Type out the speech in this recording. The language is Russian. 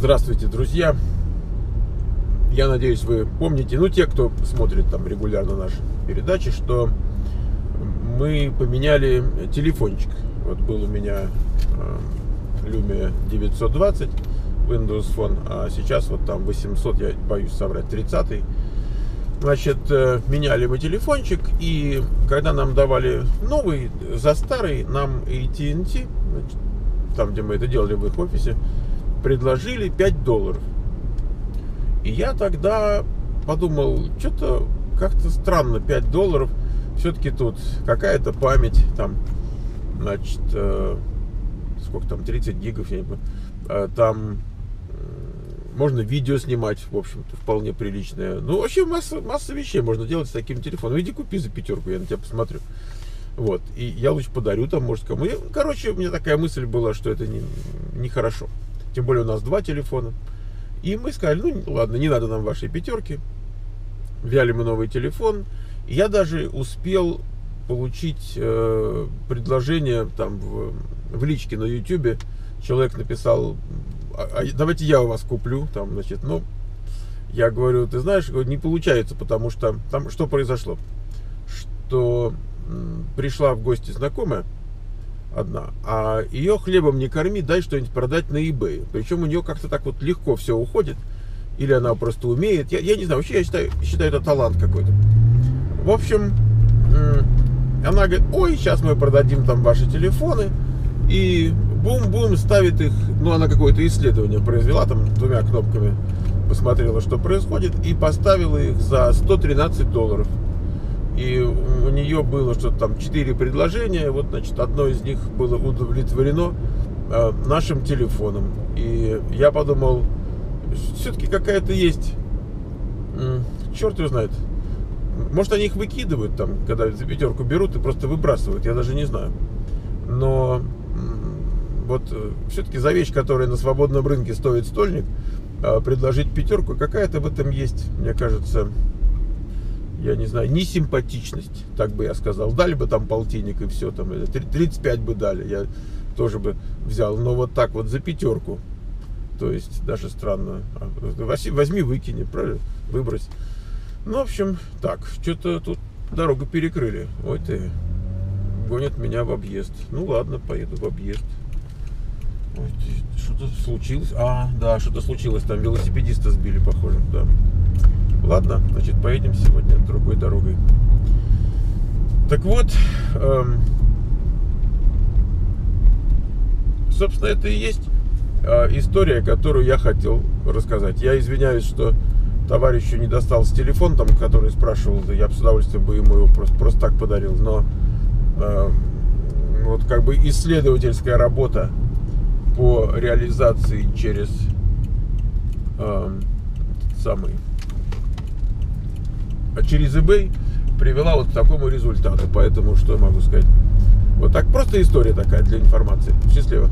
Здравствуйте, друзья! Я надеюсь, вы помните, ну, те, кто смотрит там регулярно наши передачи, что мы поменяли телефончик. Вот был у меня Lumia 920 Windows Phone, а сейчас вот там 800, я боюсь соврать, 30-й. Значит, меняли мы телефончик, и когда нам давали новый, за старый нам AT&T, там, где мы это делали в их офисе, предложили $5. И я тогда подумал, что-то как-то странно, $5, все-таки тут какая-то память, там, значит, сколько там, 30 гигов, я не помню, там можно видео снимать, в общем-то, вполне приличное. Ну, вообще масса вещей можно делать с таким телефоном. Иди купи за 5, я на тебя посмотрю. Вот, и я лучше подарю там, может, кому. И, короче, у меня такая мысль была, что это нехорошо. Тем более у нас два телефона. И мы сказали, ну ладно, не надо нам вашей 5. Взяли мы новый телефон. И я даже успел получить предложение там в личке на YouTube. Человек написал, давайте я у вас куплю. Там, значит, ну, я говорю, ты знаешь, не получается, потому что там что произошло? Что пришла в гости знакомая одна, а ее хлебом не корми, дай что-нибудь продать на eBay. Причем у нее как-то так вот легко все уходит, или она просто умеет, я не знаю, вообще я считаю это талант какой-то. В общем, она говорит, ой, сейчас мы продадим там ваши телефоны, и бум-бум ставит их, ну она какое-то исследование произвела, там двумя кнопками посмотрела, что происходит, и поставила их за $113. И у нее было что-то там 4 предложения, вот, значит, одно из них было удовлетворено нашим телефоном. И я подумал, все-таки какая-то есть, черт его знает, может они их выкидывают там, когда за 5 берут и просто выбрасывают, я даже не знаю. Но вот все-таки за вещь, которая на свободном рынке стоит стольник, предложить 5, какая-то в этом есть, мне кажется... Я не знаю, не симпатичность, так бы я сказал. Дали бы там полтинник и все, там, 35 бы дали, я тоже бы взял. Но вот так вот за 5, то есть даже странно. Возьми, выкини, правильно? Выбрось. Ну, в общем, так, что-то тут дорогу перекрыли. Ой ты, гонят меня в объезд. Ну ладно, поеду в объезд. Ой, что-то случилось. А, да, что-то случилось, там велосипедиста сбили, похоже, да. Ладно, значит, поедем сегодня другой дорогой. Так вот, собственно, это и есть история, которую я хотел рассказать. Я извиняюсь, что товарищу не достался телефон, там, который спрашивал, да я бы с удовольствием бы ему его просто так подарил, но вот как бы исследовательская работа по реализации через через eBay привела вот к такому результату. Поэтому что я могу сказать? Вот так, просто история такая для информации. Счастливо!